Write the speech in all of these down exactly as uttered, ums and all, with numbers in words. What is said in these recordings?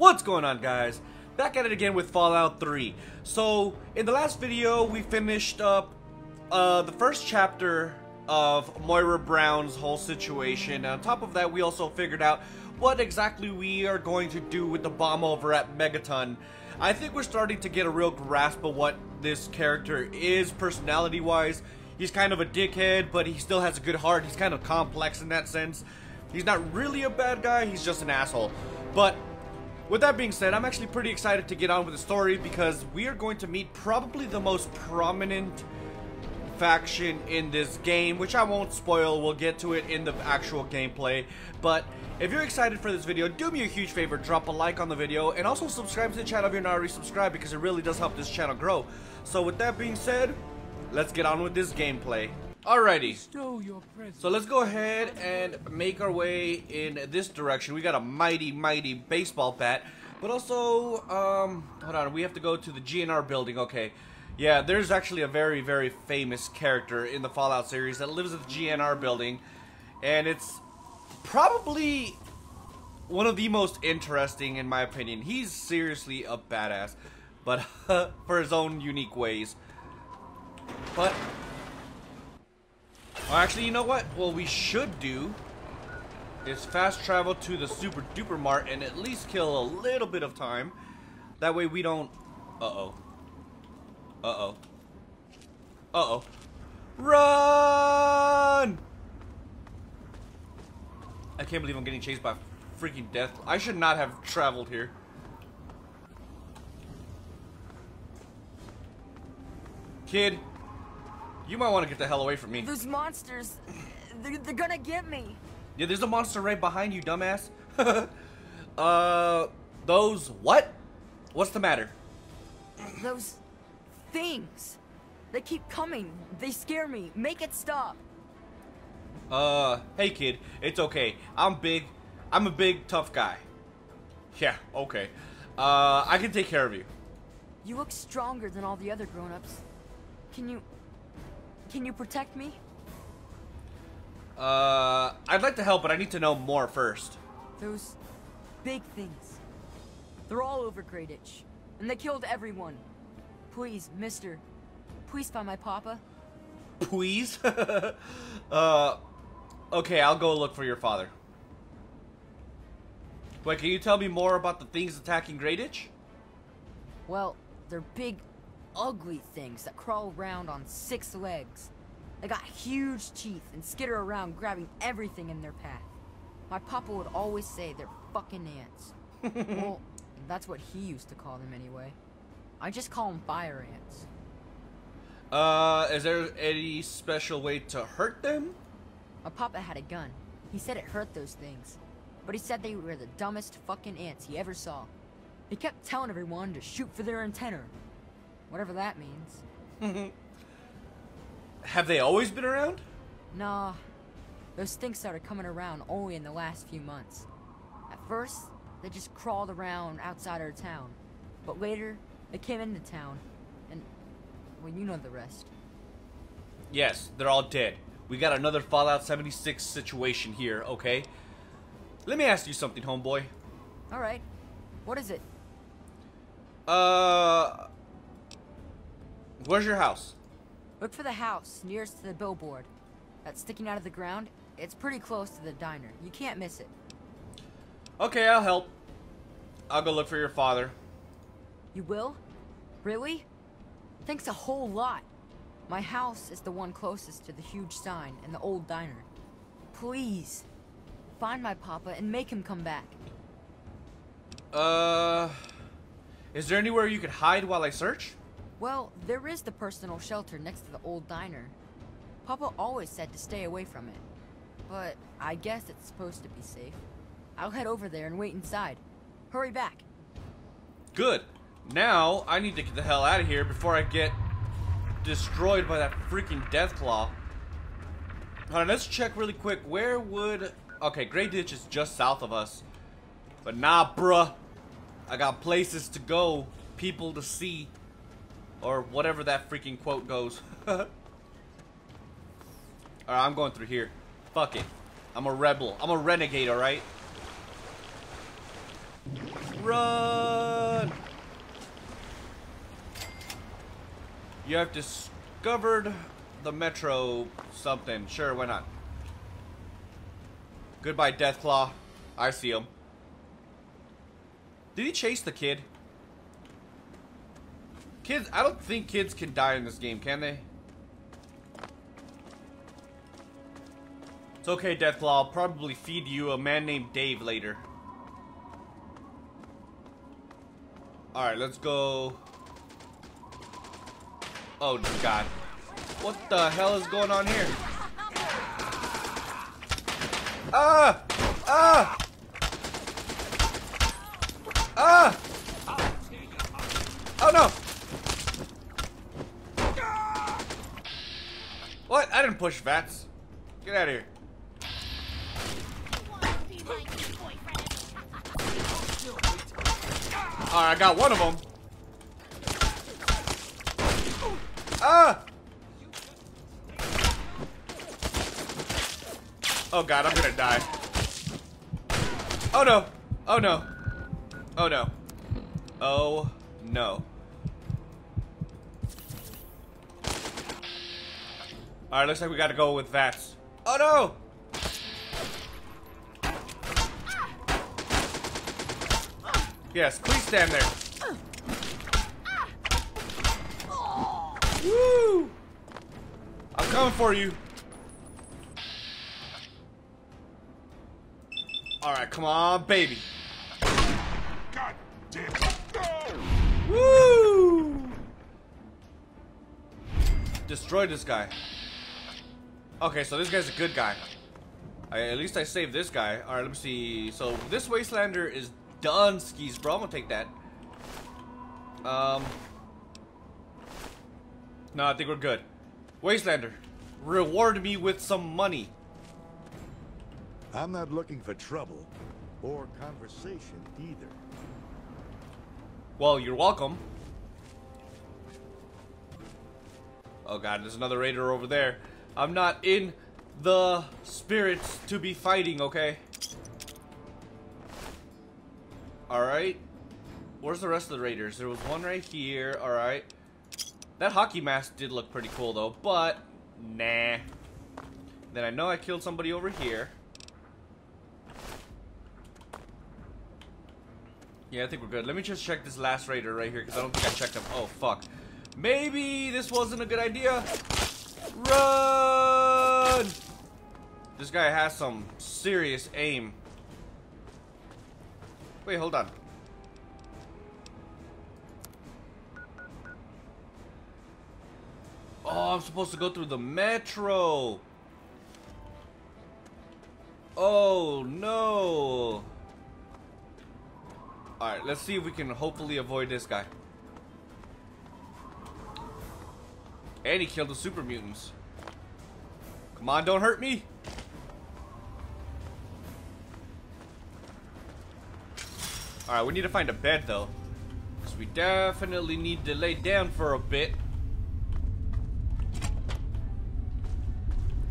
What's going on, guys? Back at it again with Fallout three. So in the last video we finished up uh, the first chapter of Moira Brown's whole situation. And on top of that, we also figured out what exactly we are going to do with the bomb over at Megaton. I think we're starting to get a real grasp of what this character is personality wise. He's kind of a dickhead, but he still has a good heart. He's kind of complex in that sense. He's not really a bad guy, he's just an asshole. But with that being said, I'm actually pretty excited to get on with the story because we are going to meet probably the most prominent faction in this game, which I won't spoil. We'll get to it in the actual gameplay. But if you're excited for this video, do me a huge favor, drop a like on the video, and also subscribe to the channel if you're not already subscribed, because it really does help this channel grow. So with that being said, let's get on with this gameplay. Alrighty, so let's go ahead and make our way in this direction. We got a mighty, mighty baseball bat, but also, um, hold on, we have to go to the G N R building, okay. Yeah, there's actually a very, very famous character in the Fallout series that lives at the G N R building, and it's probably one of the most interesting, in my opinion. He's seriously a badass, but for his own unique ways. But... actually, you know what? What we should do is fast travel to the Super Duper Mart and at least kill a little bit of time. That way we don't... Uh-oh. Uh-oh. Uh-oh. Run! I can't believe I'm getting chased by freaking death. I should not have traveled here. Kid. You might want to get the hell away from me. Those monsters, they're, they're gonna get me. Yeah, there's a monster right behind you, dumbass. uh, those what? What's the matter? Those things. They keep coming. They scare me. Make it stop. Uh, hey kid, it's okay. I'm big. I'm a big, tough guy. Yeah, okay. Uh, I can take care of you. You look stronger than all the other grown-ups. Can you... Can you protect me? Uh, I'd like to help, but I need to know more first. Those big things. They're all over Greatitch, and they killed everyone. Please, mister. Please find my papa. Please? uh, okay, I'll go look for your father. Wait, can you tell me more about the things attacking Greatitch? Well, they're big... ugly things that crawl around on six legs. They got huge teeth and skitter around grabbing everything in their path. My papa would always say they're fucking ants. Well, that's what he used to call them anyway. I just call them fire ants. Uh, is there any special way to hurt them? My papa had a gun. He said it hurt those things. But he said they were the dumbest fucking ants he ever saw. He kept telling everyone to shoot for their antenna. Whatever that means. Have they always been around? Nah. Those things started coming around only in the last few months. At first, they just crawled around outside our town. But later, they came into town. And, well, you know the rest. Yes, they're all dead. We got another Fallout seventy-six situation here, okay? Let me ask you something, homeboy. Alright. What is it? Uh... Where's your house? Look for the house nearest to the billboard. That's sticking out of the ground. It's pretty close to the diner. You can't miss it. Okay, I'll help. I'll go look for your father. You will? Really? Thanks a whole lot. My house is the one closest to the huge sign and the old diner. Please, find my papa and make him come back. Uh... Is there anywhere you could hide while I search? Well, there is the personal shelter next to the old diner. Papa always said to stay away from it. But I guess it's supposed to be safe. I'll head over there and wait inside. Hurry back. Good. Now, I need to get the hell out of here before I get destroyed by that freaking Deathclaw. Alright, let's check really quick. Where would... Okay, Greatitch is just south of us. But nah, bruh. I got places to go. People to see. Or whatever that freaking quote goes. Alright, I'm going through here. Fuck it. I'm a rebel. I'm a renegade, alright? Run! You have discovered the Metro something. Sure, why not? Goodbye, Deathclaw. I see him. Did he chase the kid? Kids, I don't think kids can die in this game, can they? It's okay, Deathclaw. I'll probably feed you a man named Dave later. Alright, let's go. Oh, God. What the hell is going on here? Ah! Ah! Ah! Oh, no! What? I didn't push Vats. Get out of here. Alright, I got one of them. Ah! Oh god, I'm gonna die. Oh no! Oh no! Oh no! Oh no! Alright, looks like we gotta go with Vats. Oh no! Yes, please stand there. Woo! I'm coming for you. Alright, come on, baby. God damn. Woo! Destroy this guy. Okay, so this guy's a good guy. I, at least I saved this guy. Alright, let me see. So this Wastelander is done skis, bro. I'm gonna take that. Um. No, I think we're good. Wastelander, reward me with some money. I'm not looking for trouble or conversation either. Well, you're welcome. Oh god, there's another raider over there. I'm not in the spirits to be fighting, okay? Alright. Where's the rest of the raiders? There was one right here. Alright. That hockey mask did look pretty cool though, but nah. Then I know I killed somebody over here. Yeah, I think we're good. Let me just check this last raider right here because I don't think I checked him. Oh, fuck. Maybe this wasn't a good idea. Run! This guy has some serious aim. Wait, hold on. Oh, I'm supposed to go through the metro. Oh, no. Alright, let's see if we can hopefully avoid this guy. And he killed the super mutants. Come on, don't hurt me. Alright, we need to find a bed though, because we definitely need to lay down for a bit.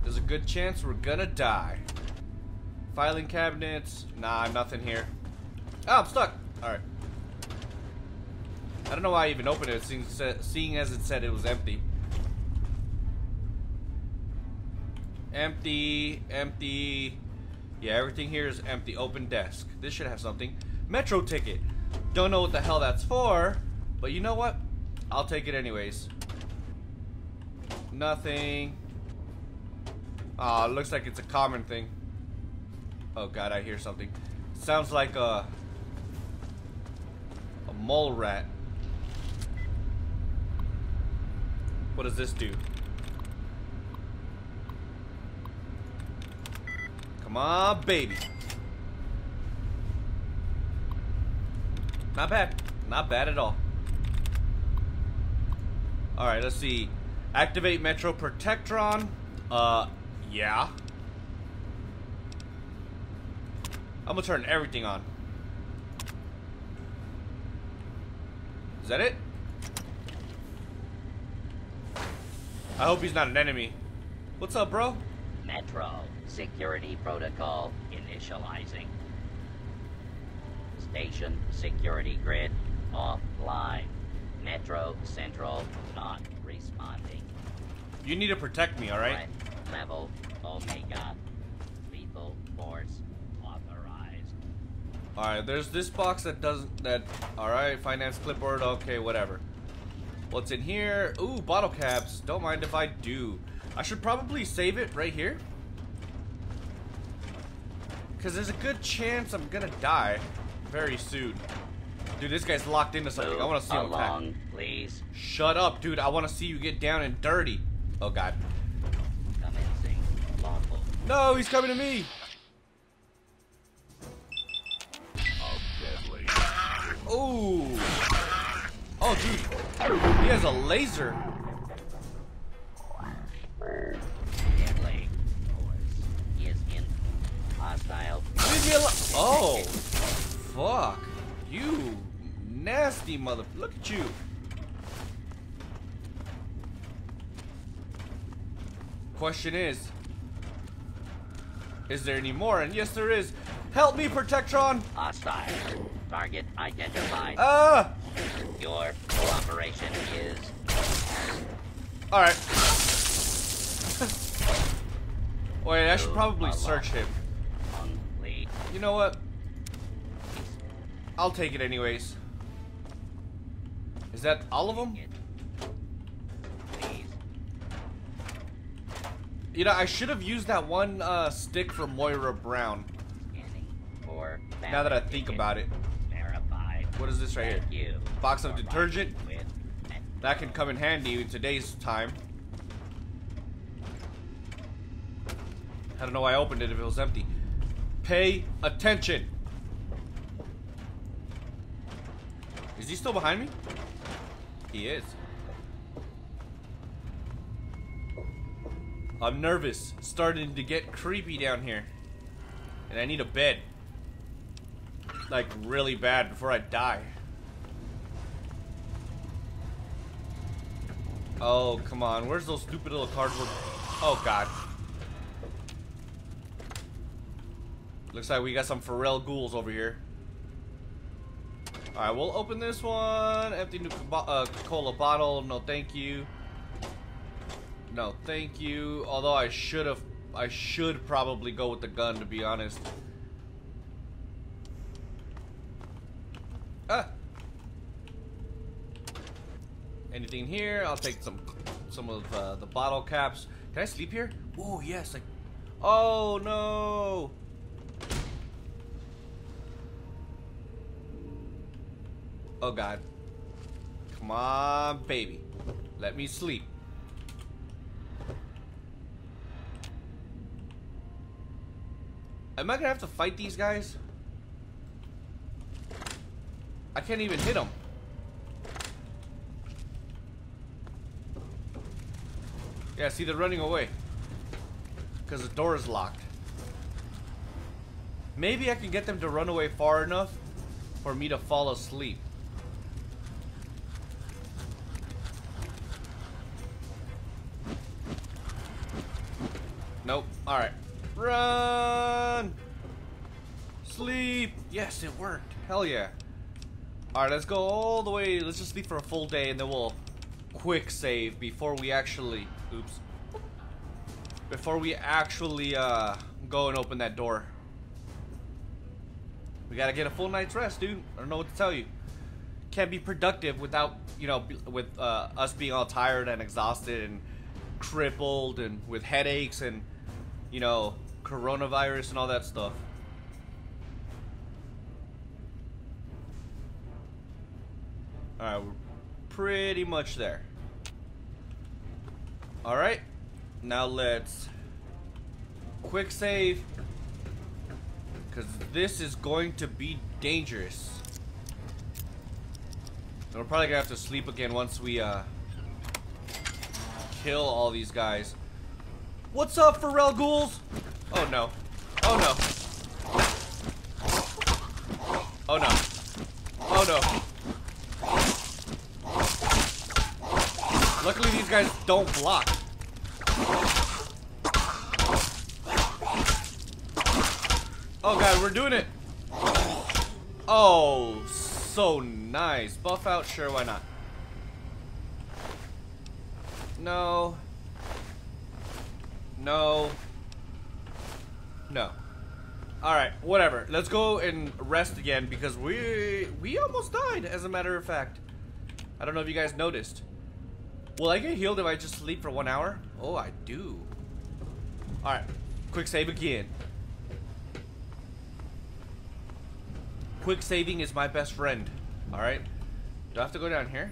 There's a good chance we're gonna die. Filing cabinets. Nah, nothing here. Oh, I'm stuck. Alright. I don't know why I even opened it, seeing as it said it was empty. Empty, empty. Yeah, everything here is empty. Open desk. This should have something. Metro ticket. Don't know what the hell that's for, but you know what? I'll take it anyways. Nothing. Ah, oh, looks like it's a common thing. Oh god, I hear something. Sounds like a a mole rat. What does this do? Come on, baby. Not bad. Not bad at all. Alright, let's see. Activate Metro Protectron. Uh, yeah. I'm gonna turn everything on. Is that it? I hope he's not an enemy. What's up, bro? Metro. Security protocol initializing. Station security grid offline. Metro Central not responding. You need to protect me, all right? Threat level Omega. Lethal force authorized. All right, there's this box that doesn't that. All right, finance clipboard. Okay, whatever. What's in here? Ooh, bottle caps. Don't mind if I do. I should probably save it right here, because there's a good chance I'm gonna die very soon. Dude, this guy's locked into something. Move I want to see him along, please. Shut up, dude. I want to see you get down and dirty. Oh, God. No, he's coming to me. Oh. Oh, dude. He has a laser. Leave me alone. Oh, fuck. You nasty mother. Look at you. Question is, is there any more? And yes, there is. Help me, Protectron. Hostile. Target identified. Ah! Your cooperation is. All right. Wait, I should probably search him. You know what? I'll take it anyways. Is that all of them? You know, I should have used that one uh, stick from Moira Brown. Now that I think about it. What is this right here? Box of detergent. That can come in handy in today's time. I don't know why I opened it if it was empty. Pay attention. Is he still behind me? He is. I'm nervous. Starting to get creepy down here. And I need a bed. Like, really bad before I die. Oh, come on. Where's those stupid little cardboard? Oh, God. Looks like we got some Pharrell ghouls over here. Alright, we'll open this one. Empty new bo uh, cola bottle. No, thank you. No, thank you. Although I should have... I should probably go with the gun, to be honest. Ah! Anything here? I'll take some some of uh, the bottle caps. Can I sleep here? Ooh, yes. I... Oh, no! Oh, God. Come on, baby. Let me sleep. Am I gonna have to fight these guys? I can't even hit them. Yeah, see, they're running away. Because the door is locked. Maybe I can get them to run away far enough for me to fall asleep. Nope. Alright. Run! Sleep! Yes, it worked. Hell yeah. Alright, let's go all the way. Let's just sleep for a full day and then we'll quick save before we actually... Oops. Before we actually uh, go and open that door. We gotta get a full night's rest, dude. I don't know what to tell you. Can't be productive without, you know, with uh, us being all tired and exhausted and crippled and with headaches and... You know, coronavirus and all that stuff. Alright, we're pretty much there. Alright, now let's quick save. Because this is going to be dangerous. And we're probably going to have to sleep again once we uh, kill all these guys. What's up, Pharrell ghouls? Oh no. Oh no. Oh no. Oh no. Luckily, these guys don't block. Oh god, we're doing it. Oh, so nice. Buff out, sure, why not? No. No. No. Alright, whatever. Let's go and rest again because we we almost died, as a matter of fact. I don't know if you guys noticed. Will I get healed if I just sleep for one hour? Oh, I do. Alright, quick save again. Quick saving is my best friend. Alright. Do I have to go down here?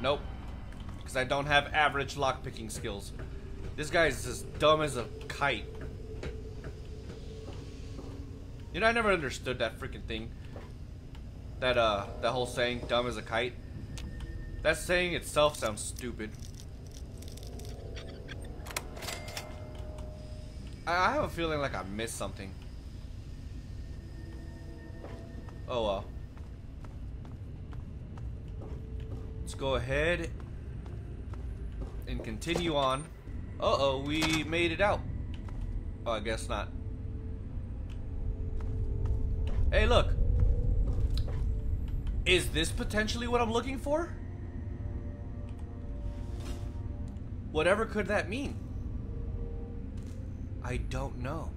Nope. Because I don't have average lockpicking skills. This guy is as dumb as a kite. You know, I never understood that freaking thing. That, uh, that whole saying, dumb as a kite. That saying itself sounds stupid. I, I have a feeling like I missed something. Oh, well. Let's go ahead and continue on. Uh-oh, we made it out. Oh, I guess not. Hey, look. Is this potentially what I'm looking for? Whatever could that mean? I don't know.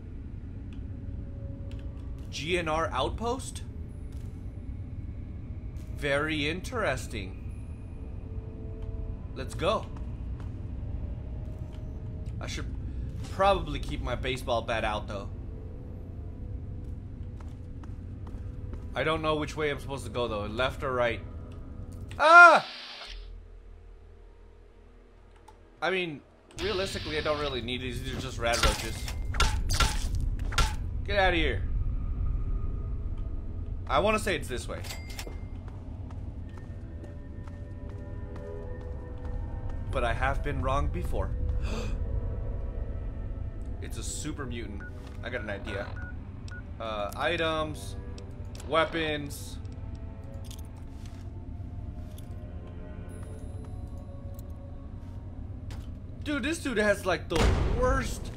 G N R Outpost? Very interesting. Let's go. I should probably keep my baseball bat out, though. I don't know which way I'm supposed to go, though. Left or right? Ah! I mean, realistically, I don't really need these. These are just rad roaches. Get out of here. I want to say it's this way. But I have been wrong before. It's a super mutant. I got an idea. Uh, items, weapons. Dude, this dude has like the worst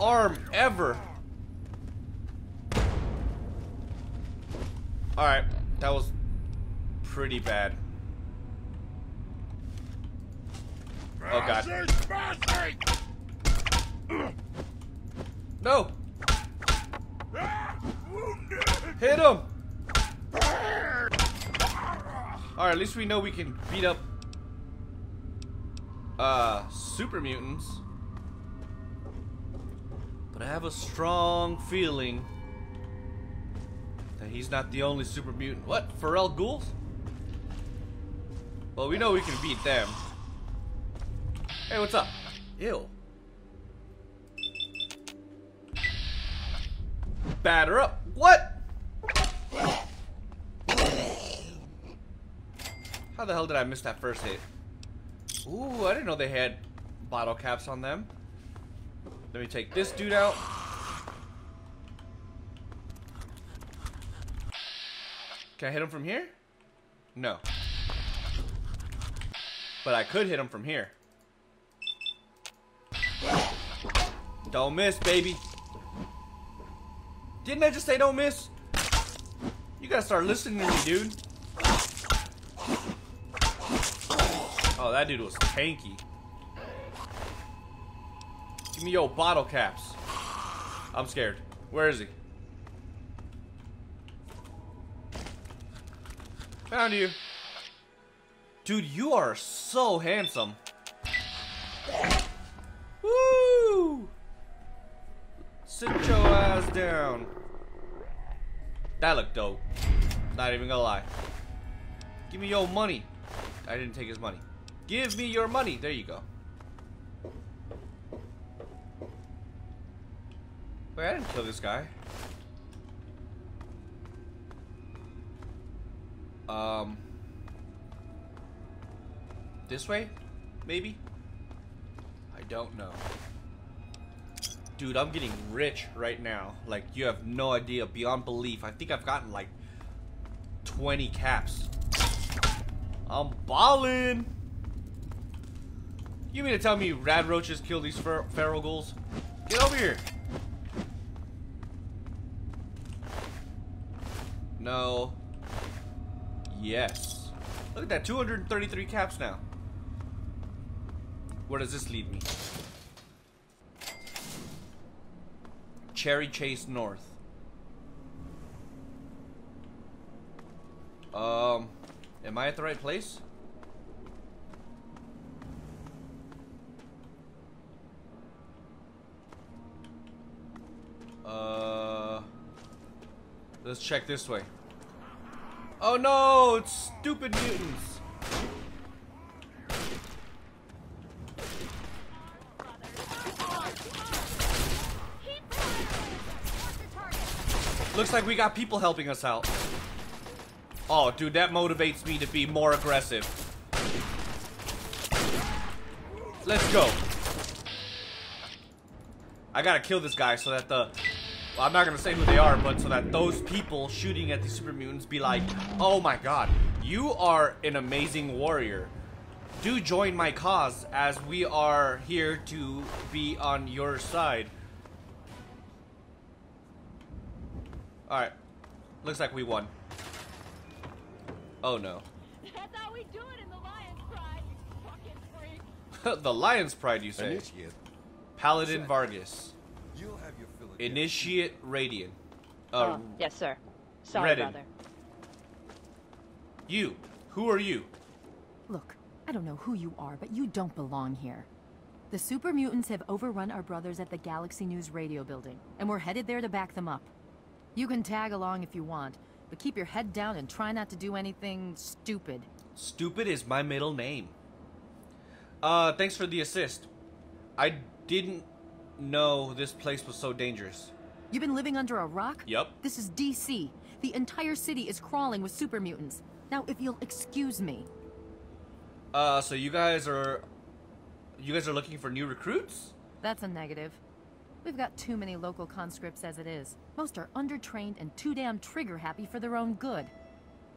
arm ever. Alright, that was pretty bad. Oh god. No! Hit him! Alright, at least we know we can beat up uh, super mutants. But I have a strong feeling that he's not the only super mutant. What? Pharrell Ghouls? Well, we know we can beat them. Hey, what's up? Ew. Batter up. What? How the hell did I miss that first hit? Ooh, I didn't know they had bottle caps on them. Let me take this dude out. Can I hit him from here? No. But I could hit him from here. Don't miss, baby. Didn't I just say don't miss? You gotta start listening to me, dude. Oh, that dude was tanky. Give me your bottle caps. I'm scared. Where is he? Found you. Dude, you are so handsome. Woo! Sit your ass down. That looked dope. Not even gonna lie. Give me your money. I didn't take his money. Give me your money. There you go. Wait, I didn't kill this guy. Um. This way? Maybe? I don't know. Dude, I'm getting rich right now. Like, you have no idea, beyond belief. I think I've gotten like twenty caps. I'm ballin'. You mean to tell me rad roaches kill these fer feral ghouls? Get over here. No. Yes. Look at that, two hundred thirty-three caps now. Where does this lead me? Cherry Chase North. Um, am I at the right place? Uh, let's check this way. Oh no, it's stupid mutants. Looks like we got people helping us out. Oh, dude, that motivates me to be more aggressive. Let's go. I gotta kill this guy so that the... Well, I'm not gonna say who they are, but so that those people shooting at the super mutants be like, oh my god, you are an amazing warrior. Do join my cause, as we are here to be on your side. Alright. Looks like we won. Oh no. That's how we do it in the Lion's Pride, you fucking freak. The Lion's Pride, you say? Initiate. Paladin Vargas. You'll have your fill again. Initiate Redden. Uh, oh, yes, sir. Sorry, Redden. Brother. You. Who are you? Look, I don't know who you are, but you don't belong here. The super mutants have overrun our brothers at the Galaxy News Radio building, and we're headed there to back them up. You can tag along if you want, but keep your head down and try not to do anything stupid. Stupid is my middle name. Uh, thanks for the assist. I didn't know this place was so dangerous. You've been living under a rock? Yep. This is D C. The entire city is crawling with super mutants. Now, if you'll excuse me. Uh, so you guys are... You guys are looking for new recruits? That's a negative. We've got too many local conscripts as it is. Most are undertrained and too damn trigger-happy for their own good.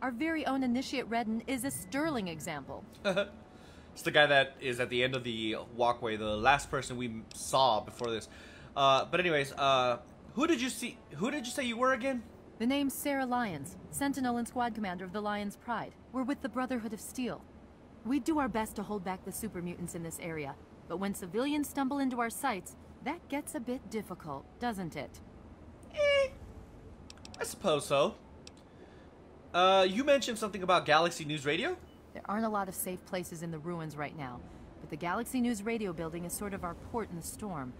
Our very own Initiate Redden is a sterling example. It's the guy that is at the end of the walkway, the last person we saw before this. Uh, but anyways, uh, who did you see? Who did you say you were again? The name's Sarah Lyons, Sentinel and Squad Commander of the Lion's Pride. We're with the Brotherhood of Steel. We do our best to hold back the super mutants in this area, but when civilians stumble into our sights, that gets a bit difficult, doesn't it? Eh, I suppose so. Uh, you mentioned something about Galaxy News Radio? There aren't a lot of safe places in the ruins right now, but the Galaxy News Radio building is sort of our port in the storm.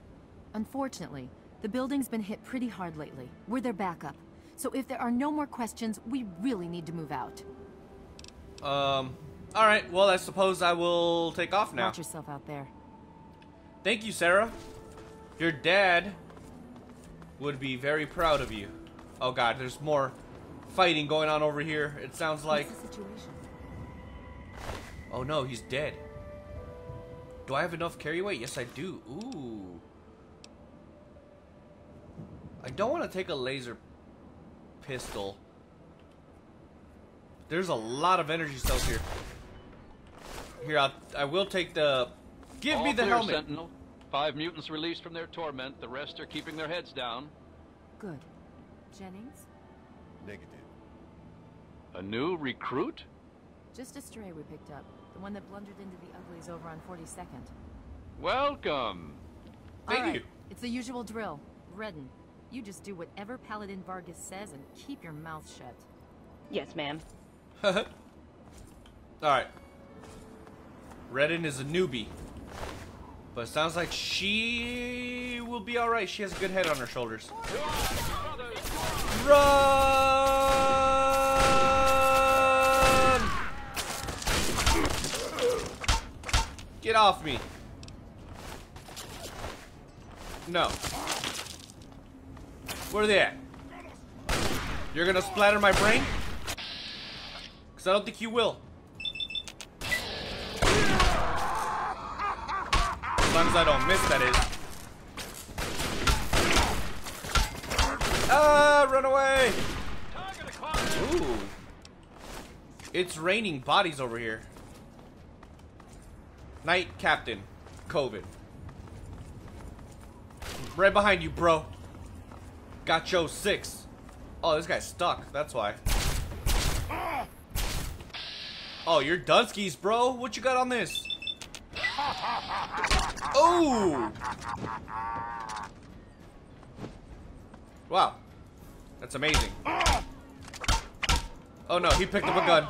Unfortunately, the building's been hit pretty hard lately. We're their backup, so if there are no more questions, we really need to move out. Um, alright, well I suppose I will take off now. Watch yourself out there. Thank you, Sarah. Your dad would be very proud of you. Oh god, there's more fighting going on over here, it sounds like. Oh no, he's dead. Do I have enough carry weight? Yes, I do. Ooh. I don't want to take a laser pistol. There's a lot of energy cells here. Here, I'll, I will take the... Give me the helmet! Sentinel. Five mutants released from their torment. The rest are keeping their heads down. Good. Jennings? Negative. A new recruit? Just a stray we picked up. The one that blundered into the uglies over on forty-second. Welcome. Thank All right. you. It's the usual drill. Redden, you just do whatever Paladin Vargas says and keep your mouth shut. Yes, ma'am. All right. Redden is a newbie. But it sounds like she will be alright. She has a good head on her shoulders. Run! Get off me. No. Where are they at? You're gonna splatter my brain? Because I don't think you will. As long as I don't miss, that is. Ah, run away! Ooh. It's raining bodies over here. Night Captain COVID. Right behind you, bro. Got yo six. Oh, this guy's stuck. That's why. Oh, you're Dunskies, bro. What you got on this? Oh! Wow. That's amazing. Oh no, he picked up a gun.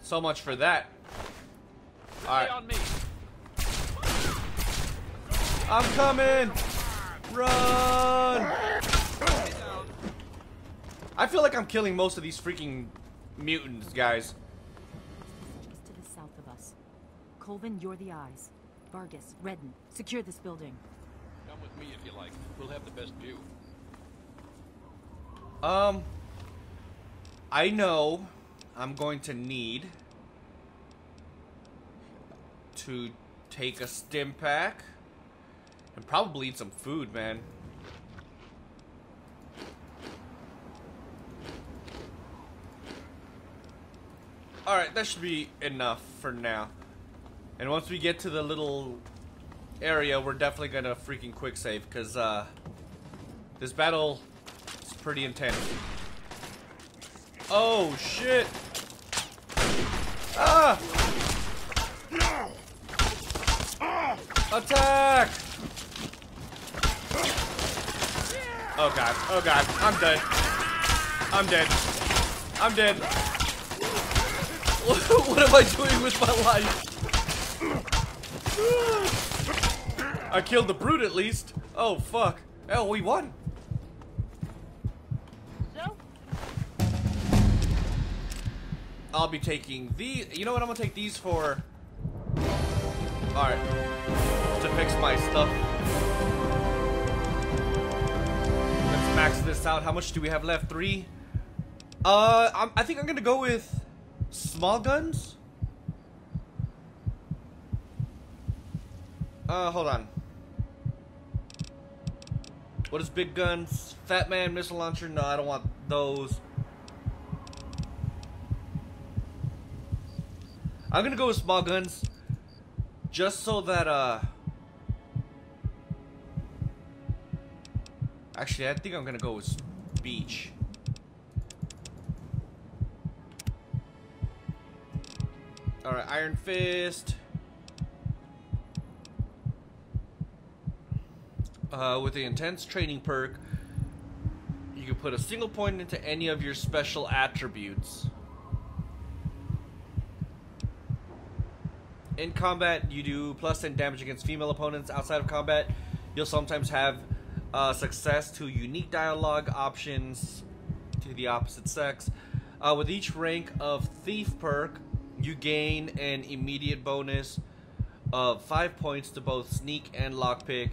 So much for that. Alright. I'm coming! Run! I feel like I'm killing most of these freaking mutants, guys. Just to the south of us. Colvin, you're the eyes. Vargas, Redden, secure this building. Come with me if you like. We'll have the best view. Um, I know I'm going to need to take a stim pack and probably eat some food, man. Alright, that should be enough for now. And once we get to the little area, we're definitely gonna freaking quick save, because uh, this battle is pretty intense. Oh shit! Ah! Attack! Oh god, oh god, I'm dead. I'm dead. I'm dead. What am I doing with my life? I killed the brute at least. Oh fuck. Oh, we won. So? I'll be taking these. You know what? I'm gonna take these for. Alright. To fix my stuff. Let's max this out. How much do we have left? Three? Uh, I'm, I think I'm gonna go with small guns? Uh, hold on. What is big guns? Fat man, missile launcher? No, I don't want those. I'm gonna go with small guns. Just so that, uh... actually, I think I'm gonna go with beach. Alright, Iron Fist. Uh, with the Intense Training perk, you can put a single point into any of your special attributes. In combat, you do plus ten damage against female opponents. Outside of combat, you'll sometimes have uh, success to unique dialogue options to the opposite sex. Uh, with each rank of Thief perk, you gain an immediate bonus of five points to both sneak and lockpick.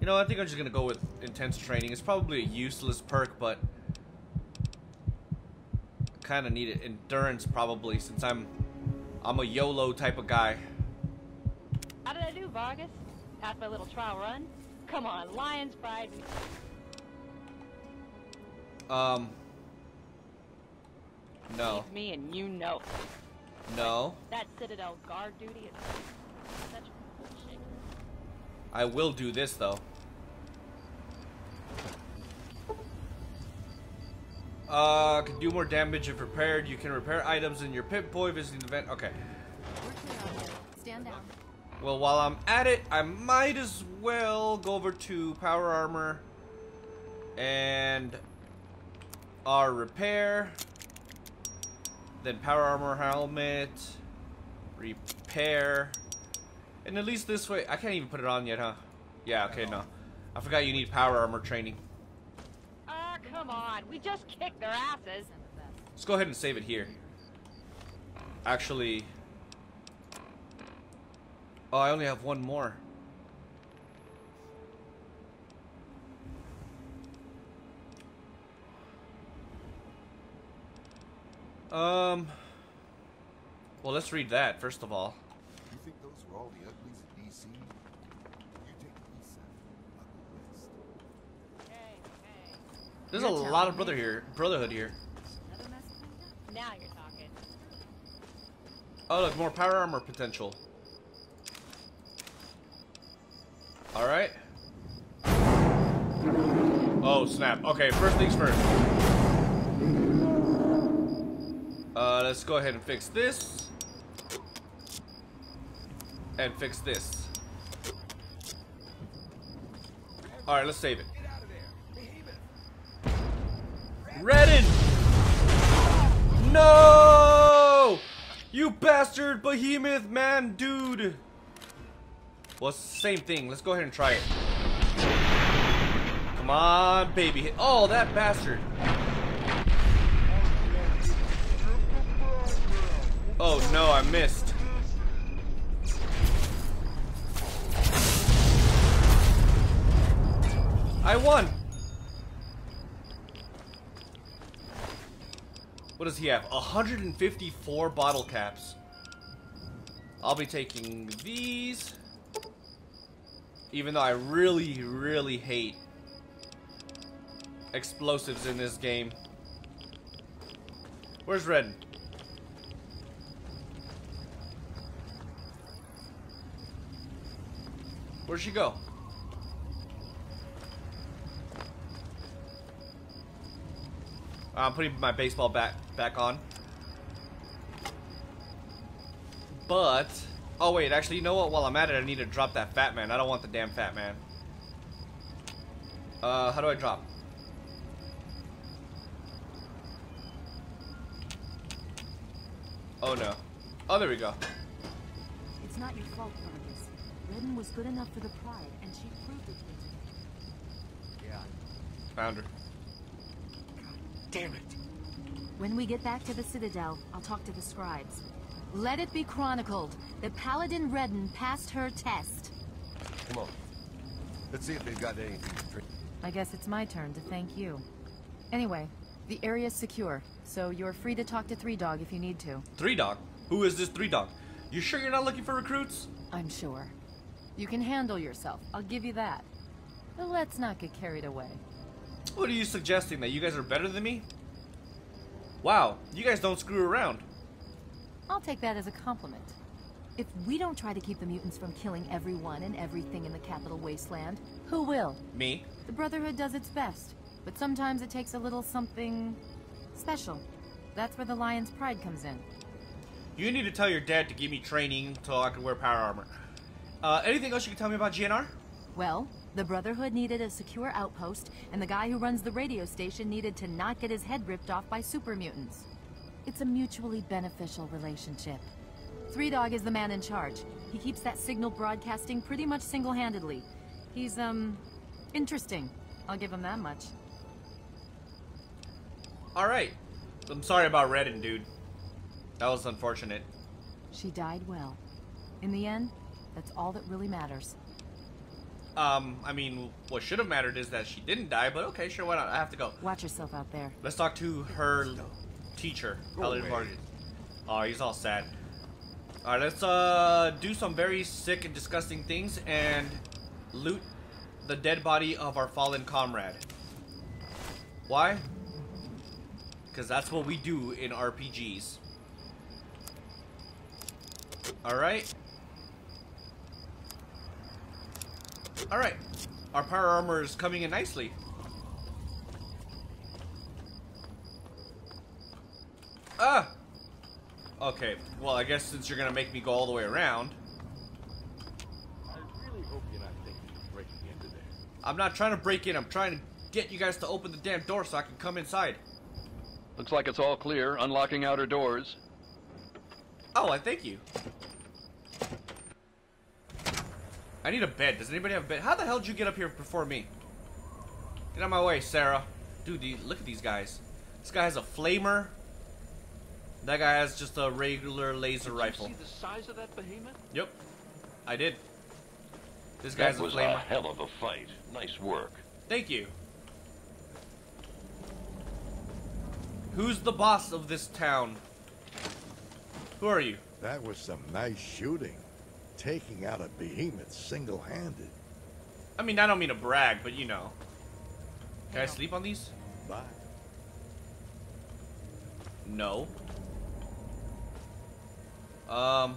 You know, I think I'm just gonna go with intense training. It's probably a useless perk, but I kind of need it. Endurance, probably, since I'm. I'm a YOLO type of guy. How did I do, Vargas? After my little trial run? Come on, Lion's Pride. Um. No. Leave me and you know. No. That Citadel guard duty is such bullshit. I will do this though. Uh, can do more damage if repaired. You can repair items in your pit boy visiting the vent. Okay. Stand down. Well, while I'm at it, I might as well go over to power armor and our repair. Then power armor helmet, repair, and at least this way I can't even put it on yet, huh? Yeah. Okay. No, I forgot you need power armor training. Come on, we just kicked their asses. Let's go ahead and save it here. Actually, oh, I only have one more. Um, well, let's read that first of all. You think those were all the uglies in D C? There's a lot of brother here, brotherhood here. Now you're talking. Oh, look, more power armor potential. All right. Oh snap! Okay, first things first. let's go ahead and fix this. And fix this. Alright, let's save it. Redden! No! You bastard behemoth man dude! Well, it's the same thing. Let's go ahead and try it. Come on, baby. Oh, that bastard. Oh no, I missed. I won. What does he have? one hundred fifty-four bottle caps. I'll be taking these. Even though I really, really hate explosives in this game. Where's Redden? Where'd she go? I'm putting my baseball bat back on. But, oh wait, actually, you know what? While I'm at it, I need to drop that fat man. I don't want the damn fat man. Uh, how do I drop? Oh no. Oh, there we go. It's not your fault, Vargas. Redden was good enough for the pride, and she proved it to you. Yeah. Found her. Damn it. When we get back to the Citadel, I'll talk to the scribes. Let it be chronicled that Paladin Redden passed her test. Come on. Let's see if they've got anything to drink. I guess it's my turn to thank you. Anyway, the area's secure, so you're free to talk to Three Dog if you need to. Three Dog? Who is this Three Dog? You sure you're not looking for recruits? I'm sure. You can handle yourself, I'll give you that. But let's not get carried away. What are you suggesting? That you guys are better than me? Wow, you guys don't screw around. I'll take that as a compliment. If we don't try to keep the mutants from killing everyone and everything in the capital wasteland, who will? Me. The Brotherhood does its best, but sometimes it takes a little something special. That's where the Lion's Pride comes in. You need to tell your dad to give me training so I can wear power armor. Uh, anything else you can tell me about G N R? Well, the Brotherhood needed a secure outpost, and the guy who runs the radio station needed to not get his head ripped off by super mutants. It's a mutually beneficial relationship. Three Dog is the man in charge. He keeps that signal broadcasting pretty much single-handedly. He's, um, interesting. I'll give him that much. Alright. I'm sorry about Redden, dude. That was unfortunate. She died well. In the end, that's all that really matters. Um, I mean, what should have mattered is that she didn't die, but okay, sure, why not? I have to go. Watch yourself out there. Let's talk to her teacher, Paladin Vargas. Oh, he's all sad. Alright, let's, uh, do some very sick and disgusting things and loot the dead body of our fallen comrade. Why? Because that's what we do in R P Gs. Alright. Alright, our power armor is coming in nicely. Ah! Okay, well I guess since you're gonna make me go all the way around. I really hope you're not thinking of breaking into there. I'm not trying to break in, I'm trying to get you guys to open the damn door so I can come inside. Looks like it's all clear, unlocking outer doors. Oh, I thank you. I need a bed. Does anybody have a bed? How the hell did you get up here before me? Get out of my way, Sarah. Dude, these, look at these guys. This guy has a flamer. That guy has just a regular laser did rifle. Did you see the size of that behemoth? Yep. I did. This guy has a flamer. That was a hell of a fight. Nice work. Thank you. Who's the boss of this town? Who are you? That was some nice shooting. Taking out a behemoth single-handed. I mean, I don't mean to brag, but you know. Can no. I sleep on these? Bye. No. Um.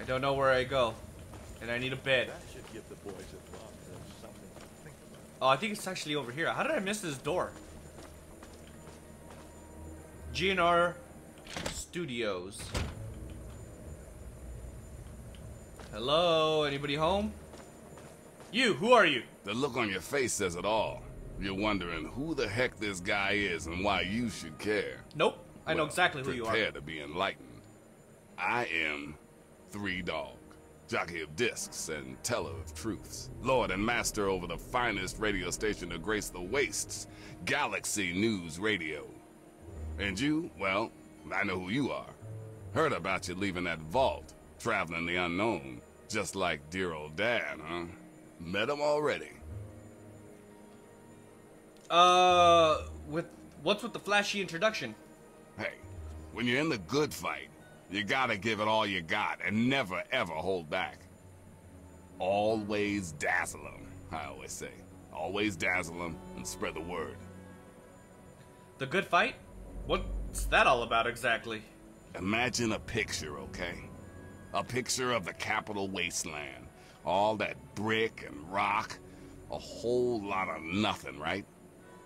I don't know where I go, and I need a bed. That should give the boys a problem. There's something to think about. Oh, I think it's actually over here. How did I miss this door? G N R Studios. Hello, anybody home? You, who are you? The look on your face says it all. You're wondering who the heck this guy is and why you should care. Nope, I well, know exactly who you are. Prepare to be enlightened. I am Three Dog, jockey of discs and teller of truths, lord and master over the finest radio station to grace the wastes, Galaxy News Radio. And you, well, I know who you are. Heard about you leaving that vault, traveling the unknown, just like dear old dad, huh? Met him already. Uh, with what's with the flashy introduction? Hey, when you're in the good fight, you gotta give it all you got and never ever hold back. Always dazzle them, I always say. Always dazzle them and spread the word. The good fight? What's that all about exactly? Imagine a picture, okay? A picture of the capital wasteland. All that brick and rock. A whole lot of nothing, right?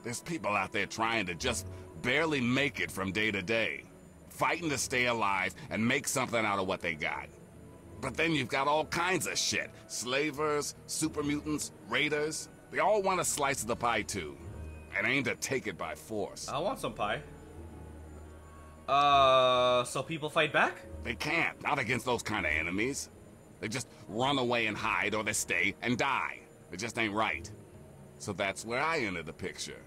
There's people out there trying to just barely make it from day to day. Fighting to stay alive and make something out of what they got. But then you've got all kinds of shit. Slavers, super mutants, raiders. They all want a slice of the pie too. And aim to take it by force. I want some pie. Uh, so people fight back? They can't. Not against those kind of enemies. They just run away and hide, or they stay and die. It just ain't right. So that's where I enter the picture.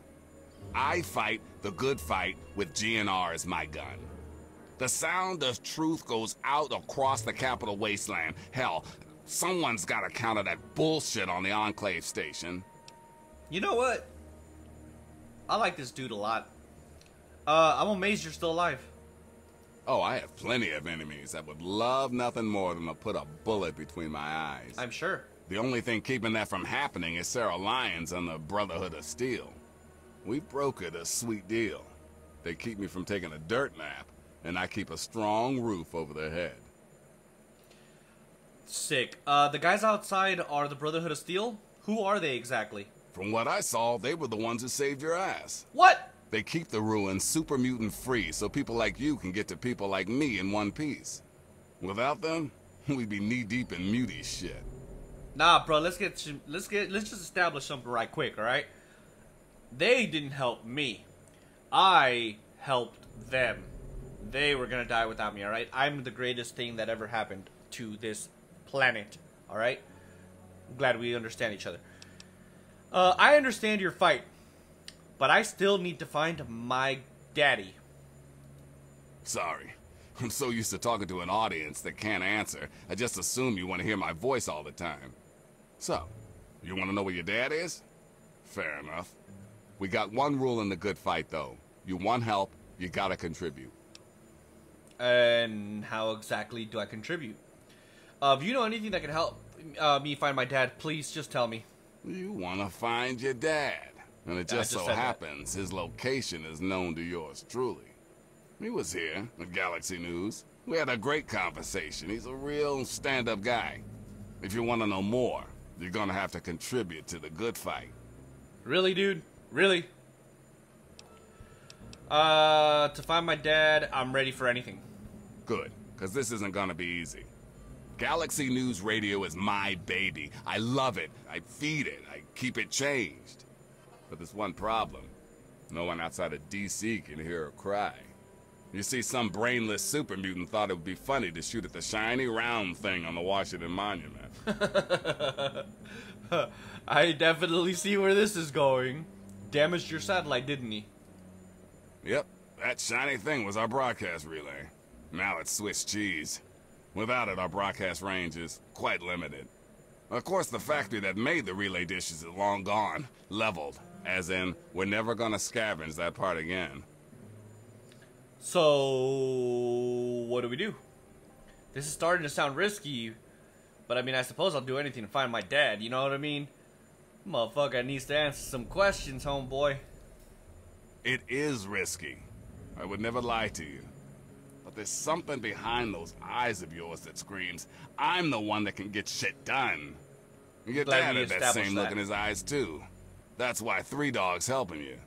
I fight the good fight with G N R as my gun. The sound of truth goes out across the capital wasteland. Hell, someone's gotta counter that bullshit on the Enclave station. You know what? I like this dude a lot. Uh, I'm amazed you're still alive. Oh, I have plenty of enemies that would love nothing more than to put a bullet between my eyes. I'm sure. The only thing keeping that from happening is Sarah Lyons and the Brotherhood of Steel. We brokered a sweet deal. They keep me from taking a dirt nap, and I keep a strong roof over their head. Sick. Uh, the guys outside are the Brotherhood of Steel? Who are they exactly? From what I saw, they were the ones who saved your ass. What? They keep the ruins super mutant free so people like you can get to people like me in one piece. Without them, we'd be knee deep in muty shit. Nah, bro, let's get let's get let's just establish something right quick, all right? They didn't help me. I helped them. They were going to die without me, all right? I'm the greatest thing that ever happened to this planet, all right? I'm glad we understand each other. Uh, I understand your fight. But I still need to find my daddy. Sorry. I'm so used to talking to an audience that can't answer. I just assume you want to hear my voice all the time. So, you want to know where your dad is? Fair enough. We got one rule in the good fight, though. You want help, you gotta contribute. And how exactly do I contribute? Uh, if you know anything that can help uh, me find my dad, please just tell me. You want to find your dad. And it just, just so happens, that. His location is known to yours truly. He was here at Galaxy News. We had a great conversation. He's a real stand-up guy. If you want to know more, you're going to have to contribute to the good fight. Really, dude? Really? Uh, to find my dad, I'm ready for anything. Good, because this isn't going to be easy. Galaxy News Radio is my baby. I love it. I feed it. I keep it changed. But there's one problem. No one outside of D C can hear her cry. You see, some brainless super mutant thought it would be funny to shoot at the shiny round thing on the Washington Monument. I definitely see where this is going. Damaged your satellite, didn't he? Yep, that shiny thing was our broadcast relay. Now it's Swiss cheese. Without it, our broadcast range is quite limited. Of course, the factory that made the relay dishes is long gone, leveled. As in, we're never gonna scavenge that part again. So, what do we do? This is starting to sound risky, but I mean, I suppose I'll do anything to find my dad, you know what I mean? Motherfucker needs to answer some questions, homeboy. It is risky. I would never lie to you. But there's something behind those eyes of yours that screams, I'm the one that can get shit done. And your dad had that same look in his eyes, too. That's why Three Dog's helping you.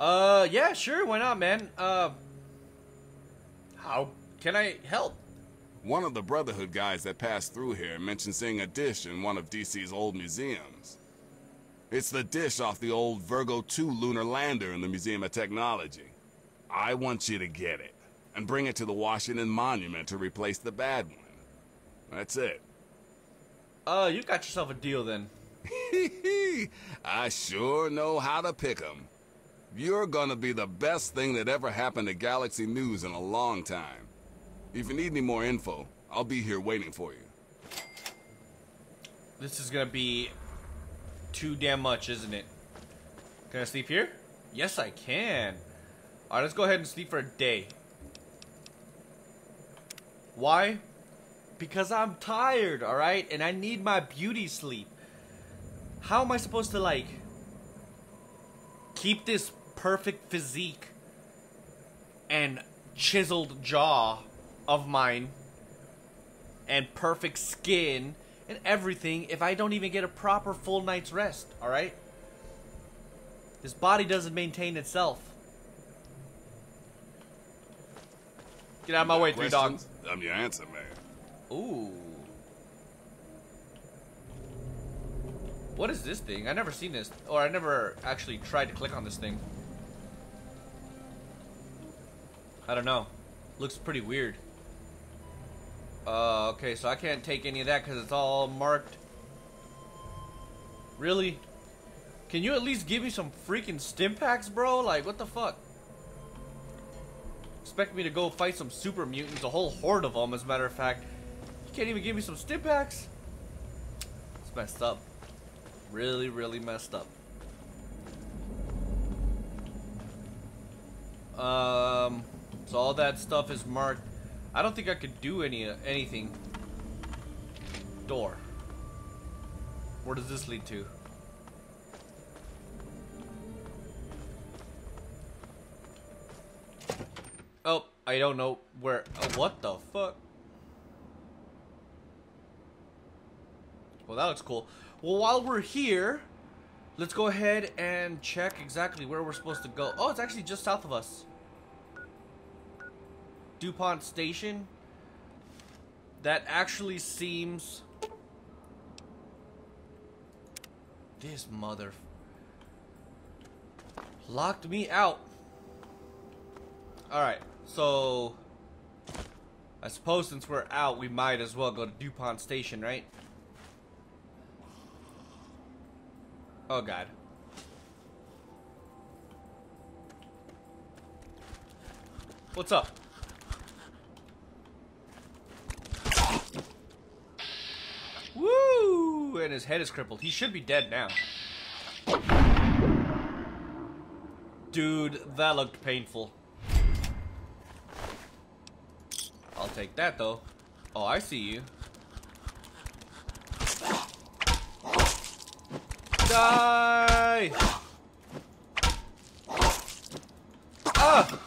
Uh, yeah, sure, why not, man? Uh, how can I help? One of the Brotherhood guys that passed through here mentioned seeing a dish in one of D C's old museums. It's the dish off the old Virgo two lunar lander in the Museum of Technology. I want you to get it, and bring it to the Washington Monument to replace the bad one. That's it. Uh, you got yourself a deal, then. I sure know how to pick 'em. You're gonna be the best thing that ever happened to Galaxy News in a long time. If you need any more info, I'll be here waiting for you. This is gonna be too damn much, isn't it? Can I sleep here? Yes, I can. Alright, let's go ahead and sleep for a day. Why? Because I'm tired, alright? And I need my beauty sleep. How am I supposed to, like, keep this perfect physique and chiseled jaw of mine and perfect skin and everything if I don't even get a proper full night's rest, alright? This body doesn't maintain itself. Get out of my way, Three Dog. I'm your answer, man. Ooh. What is this thing? I never seen this. Or I never actually tried to click on this thing. I don't know. Looks pretty weird. Uh, okay, so I can't take any of that because it's all marked. Really? Can you at least give me some freaking stim packs, bro? Like, what the fuck? Expect me to go fight some super mutants, a whole horde of them, as a matter of fact. You can't even give me some stim packs? It's messed up. Really, really messed up. Um, so all that stuff is marked. I don't think I could do any anything. Door. Where does this lead to? Oh, I don't know where. Oh, what the fuck? Well, that looks cool. Well, while we're here, let's go ahead and check exactly where we're supposed to go. Oh, it's actually just south of us. DuPont Station. That actually seems... This mother... Locked me out. Alright, so... I suppose since we're out, we might as well go to DuPont Station, right? Oh god. What's up? Woo! And his head is crippled. He should be dead now. Dude, that looked painful. I'll take that though. Oh, I see you. Die! Ah!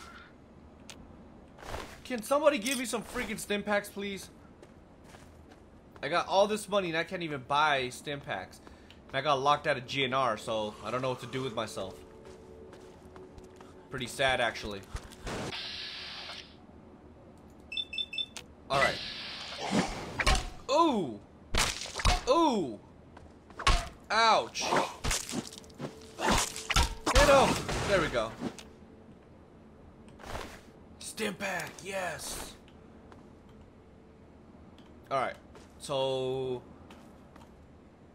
Can somebody give me some freaking stim packs, please? I got all this money and I can't even buy stim packs. And I got locked out of G N R, so I don't know what to do with myself. Pretty sad, actually. Alright. Ooh! Ooh! Ouch! Get him! There we go. Stim pack, yes! Alright, so...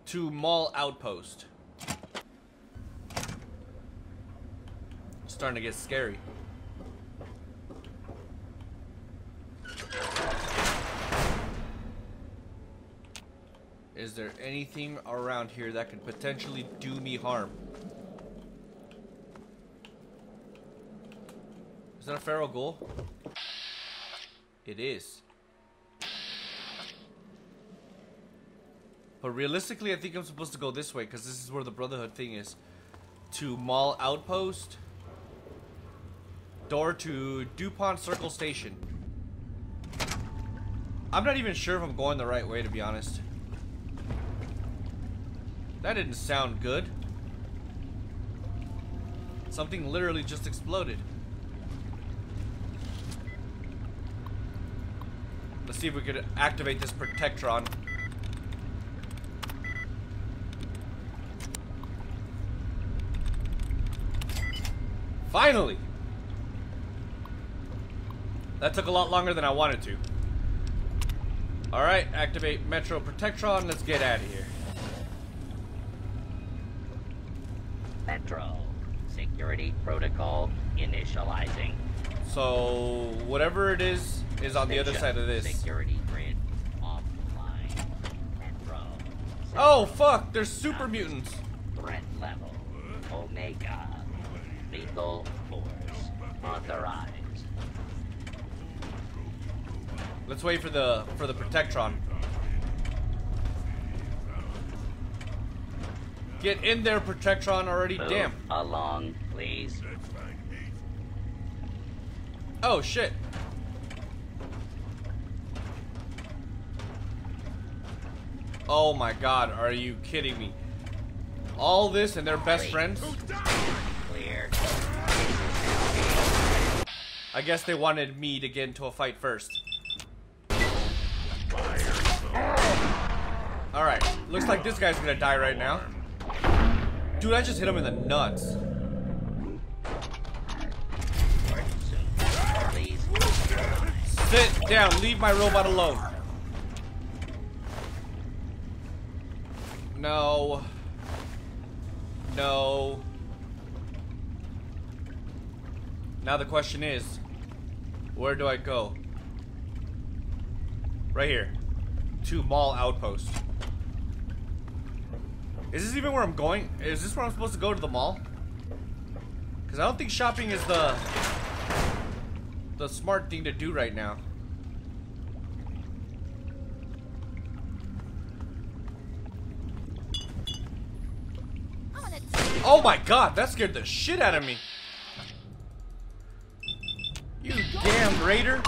To Mall Outpost. It's starting to get scary. Is there anything around here that could potentially do me harm? Is that a feral ghoul? It is. But realistically, I think I'm supposed to go this way because this is where the Brotherhood thing is. To Mall Outpost. Door to DuPont Circle Station. I'm not even sure if I'm going the right way, to be honest. That didn't sound good. Something literally just exploded. Let's see if we could activate this Protectron. Finally! That took a lot longer than I wanted to. Alright, activate Metro Protectron. Let's get out of here. Metro. Security protocol initializing. So, whatever it is, is on the other side of this. Security grid offline. Metro. Oh, fuck! There's super mutants! Threat level. Omega. Lethal force authorized. Let's wait for the for the Protectron. Get in there, Protectron already. Move damn. Along, please. Oh shit. Oh my god, are you kidding me? All this and they're best Great. friends? I guess they wanted me to get into a fight first. Alright, looks like this guy's gonna die right now. Dude, I just hit him in the nuts. Sit down, leave my robot alone. No. No. Now the question is, where do I go? Right here. To Mall Outpost. Is this even where I'm going? Is this where I'm supposed to go, to the mall? Because I don't think shopping is the the smart thing to do right now. Oh my god, that scared the shit out of me. You damn raider.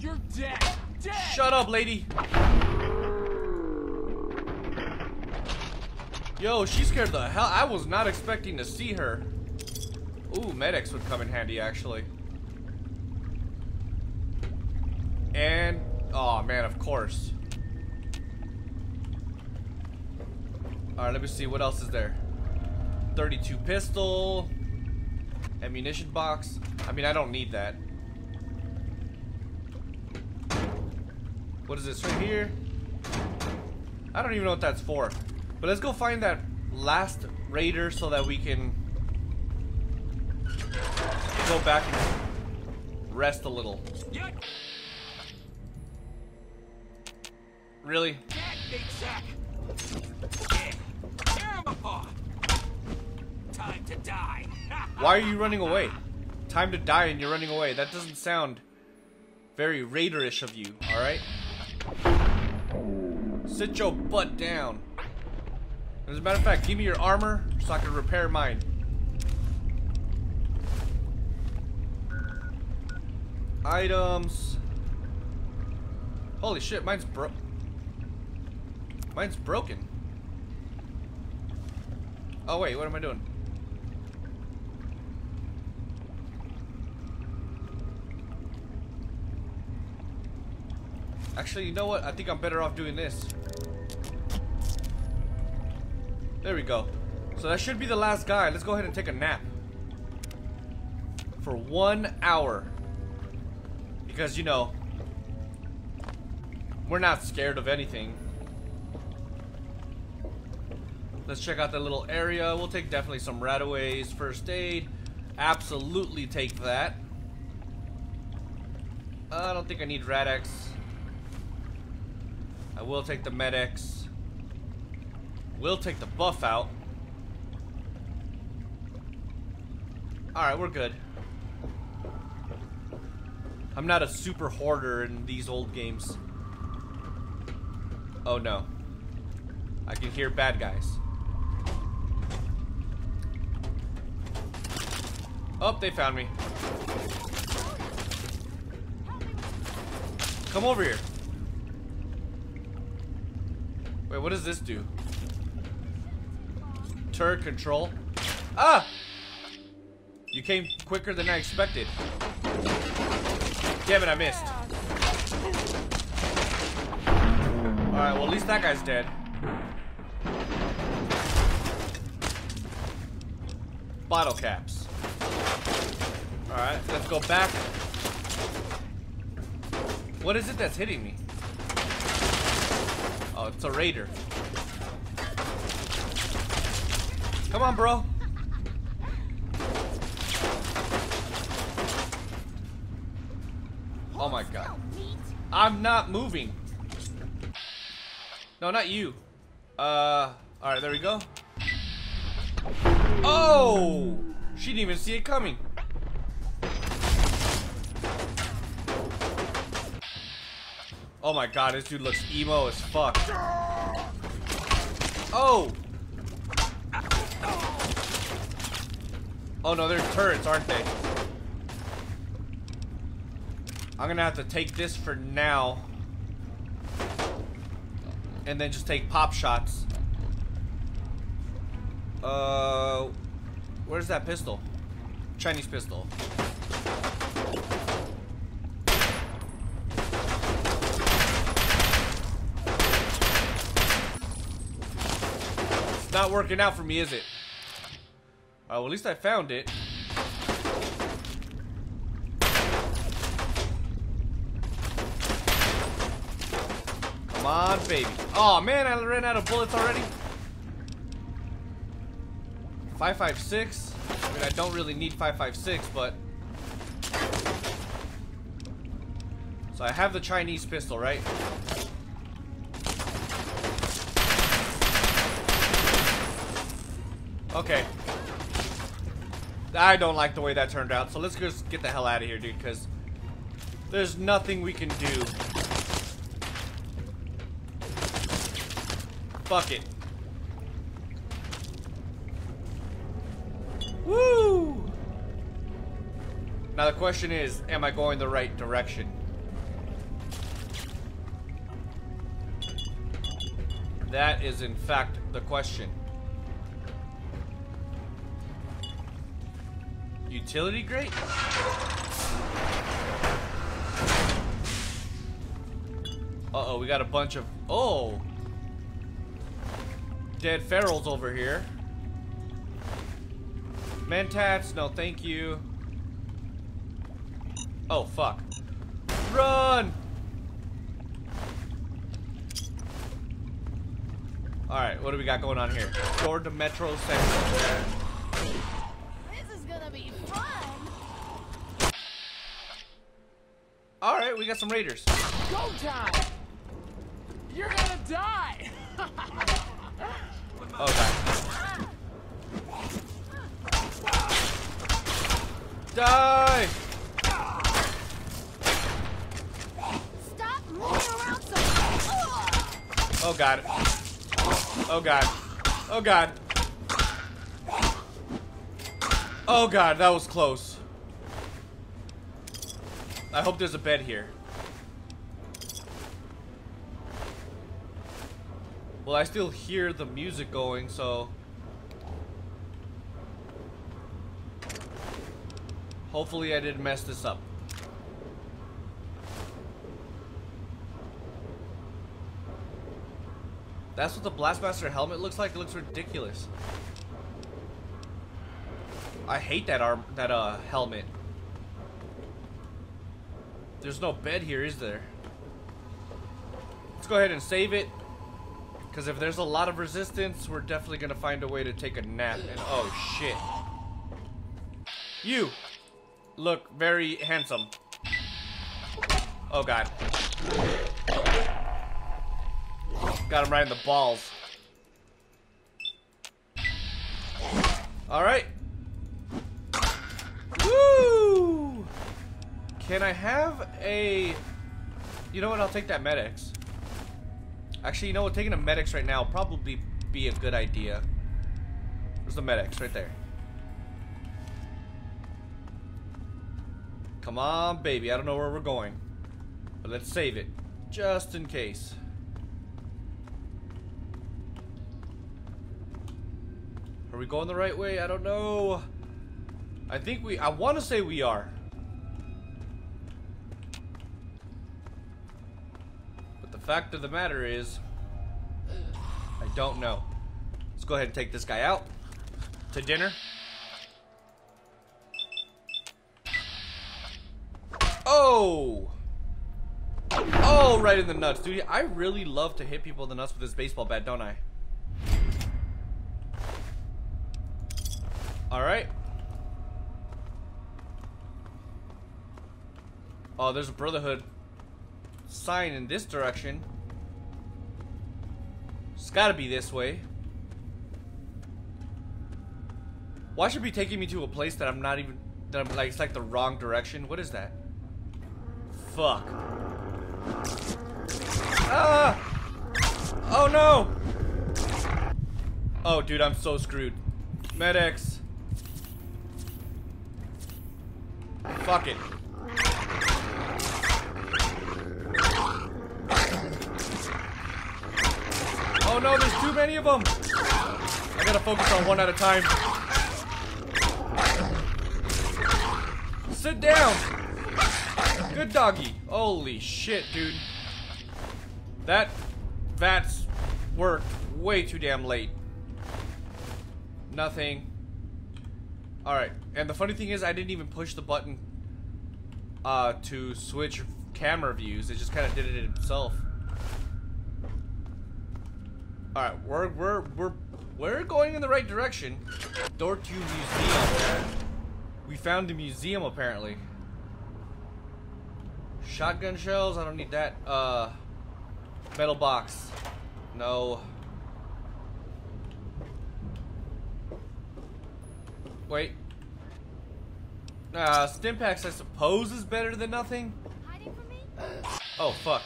You're dead. dead. Shut up, lady. Yo, she scared the hell. I was not expecting to see her. Ooh, medics would come in handy, actually. And, oh man, of course. Alright, let me see. What else is there? thirty-two pistol. Ammunition box. I mean, I don't need that. What is this right here? I don't even know what that's for. But let's go find that last raider so that we can go back and rest a little. Really? Time to die. Why are you running away? Time to die and you're running away. That doesn't sound very raiderish of you, alright? Sit your butt down. As a matter of fact, give me your armor so I can repair mine. Items. Holy shit, mine's bro- Mine's broken. Oh wait, what am I doing? Actually, you know what? I think I'm better off doing this. There we go. So that should be the last guy. Let's go ahead and take a nap. For one hour. Because, you know, we're not scared of anything. Let's check out that little area. We'll take definitely some Rataway's first aid. Absolutely take that. Uh, I don't think I need Radex. I will take the Medex. We'll take the buff out. Alright, we're good. I'm not a super hoarder in these old games. Oh no. I can hear bad guys. Oh, they found me. Come over here. Wait, what does this do? Turret control. Ah! You came quicker than I expected. Damn it, I missed. Alright, well at least that guy's dead. Bottle caps. Alright, let's go back. What is it that's hitting me? Oh, it's a raider. Come on, bro. Oh my god. I'm not moving. No, not you. Uh, alright, there we go. Oh! She didn't even see it coming. Oh my god, this dude looks emo as fuck. Oh! Oh no, they're turrets, aren't they? I'm gonna have to take this for now. And then just take pop shots. Uh, where's that pistol? Chinese pistol. It's not working out for me, is it? Oh, well, at least I found it. Come on, baby. Oh man, I ran out of bullets already. five five six. I mean, I don't really need five five six, but so I have the Chinese pistol, right? Okay. I don't like the way that turned out, so let's just get the hell out of here, dude, because there's nothing we can do. Fuck it. Woo! Now the question is, am I going the right direction? That is in fact the question. Utility grate? Uh-oh, we got a bunch of... Oh! Dead ferals over here. Mentats, no thank you. Oh, fuck. Run! Alright, what do we got going on here? Toward the Metro Center. This is gonna be fun! Alright, we got some raiders. Go time! You're gonna die! Oh, God. Die! Stop moving around so much. Oh god. Oh god. Oh god. Oh god, that was close. I hope there's a bed here. Well, I still hear the music going, so... Hopefully I didn't mess this up. That's what the Blastmaster helmet looks like? It looks ridiculous. I hate that arm, that uh, helmet. There's no bed here, is there? Let's go ahead and save it. Because if there's a lot of resistance, we're definitely going to find a way to take a nap. And oh shit. You! Look very handsome. Oh god. Got him right in the balls. Alright. Woo! Can I have a... You know what? I'll take that Medex. Actually, you know what? Taking a Medex right now will probably be a good idea. There's the Medex right there. Come on, baby. I don't know where we're going. But let's save it. Just in case. Are we going the right way? I don't know. I think we, I want to say we are. But the fact of the matter is, I don't know. Let's go ahead and take this guy out to dinner. Oh! Oh, right in the nuts, dude. I really love to hit people in the nuts with this baseball bat, don't I? Alright. Oh, there's a Brotherhood sign in this direction. It's gotta be this way. Why should it be taking me to a place that I'm not even, that I'm like, it's like the wrong direction? What is that? Fuck. Ah! Oh no! Oh dude, I'm so screwed. Medics. Fuck it. Oh no, there's too many of them! I gotta focus on one at a time. Sit down! Good doggy. Holy shit, dude. That that's worked way too damn late. Nothing. Alright, and the funny thing is I didn't even push the button uh, to switch camera views. It just kind of did it itself. Alright, we're, we're, we're, we're going in the right direction. Door two Museum. We found the museum, apparently. Shotgun shells, I don't need that. Uh, metal box. No. Wait. Uh, Stimpaks, I suppose, is better than nothing. Hiding from me? Oh, fuck.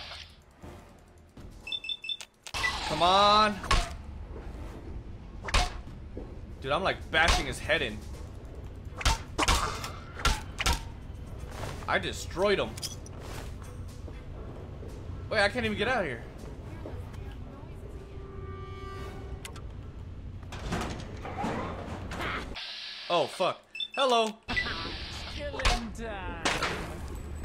Come on. Dude, I'm like bashing his head in. I destroyed him. Wait, I can't even get out of here. Oh, fuck. Hello. Killing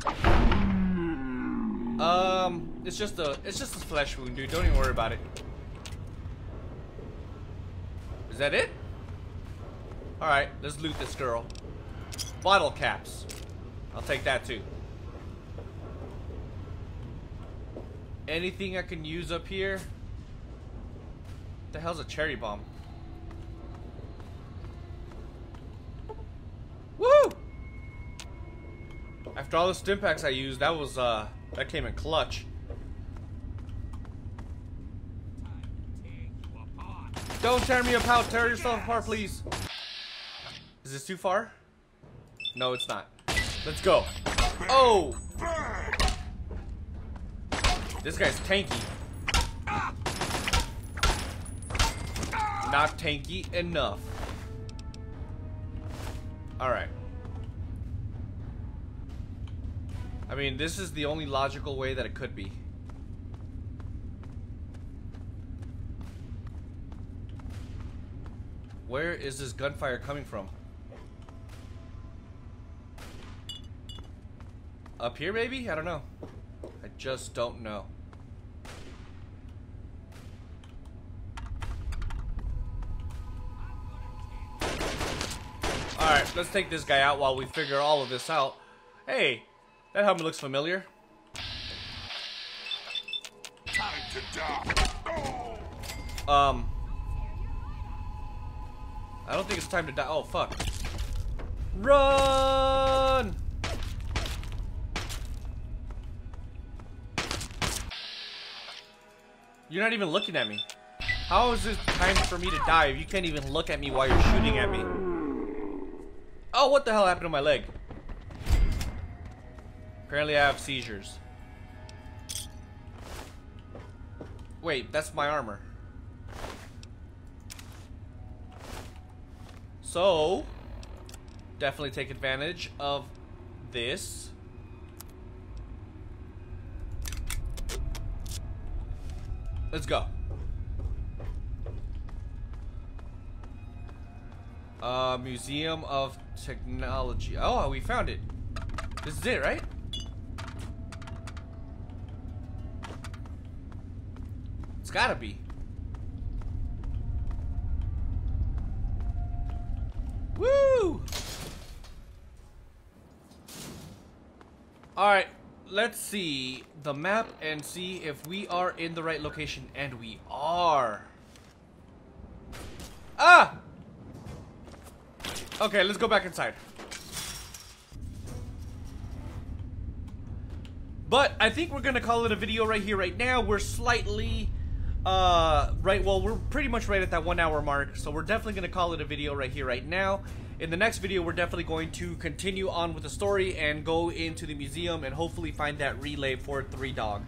time. Um, it's just a, it's just a flesh wound, dude. Don't even worry about it. Is that it? All right, let's loot this girl. Bottle caps. I'll take that too. Anything I can use up here? What the hell's a cherry bomb? Woo! After all the Stimpaks I used, that was uh that came in clutch. Don't tear me apart, tear yourself apart, please. Is this too far? No, it's not. Let's go. Oh! This guy's tanky. Not tanky enough. Alright. I mean, this is the only logical way that it could be. Where is this gunfire coming from? Up here, maybe? I don't know. I just don't know. Alright, let's take this guy out while we figure all of this out. Hey, that helmet looks familiar. Time to die. Oh. Um, I don't think it's time to die. Oh, fuck. Run! You're not even looking at me. How is this time for me to die if you can't even look at me while you're shooting at me? Oh, what the hell happened to my leg? Apparently I have seizures. Wait, that's my armor. So, definitely take advantage of this. Let's go. Uh, Museum of Technology. Oh, we found it. This is it, right? It's gotta be. Woo! Alright, let's see the map and see if we are in the right location, and we are. Ah! Okay, let's go back inside. But I think we're gonna call it a video right here, right now. We're slightly, uh, right, well, we're pretty much right at that one hour mark, so we're definitely gonna call it a video right here, right now. In the next video, we're definitely going to continue on with the story and go into the museum and hopefully find that relay for Three Dog.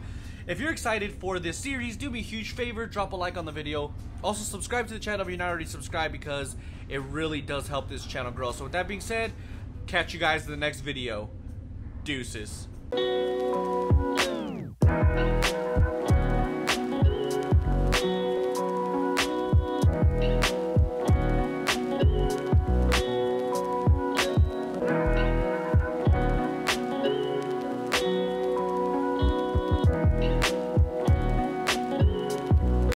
If you're excited for this series, do me a huge favor, drop a like on the video. Also, subscribe to the channel if you're not already subscribed, because it really does help this channel grow. So with that being said, catch you guys in the next video. Deuces.